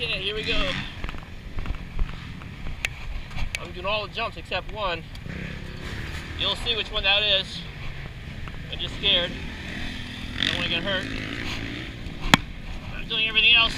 Okay, here we go. I'm doing all the jumps except one. You'll see which one that is. I'm just scared. I don't want to get hurt. I'm doing everything else.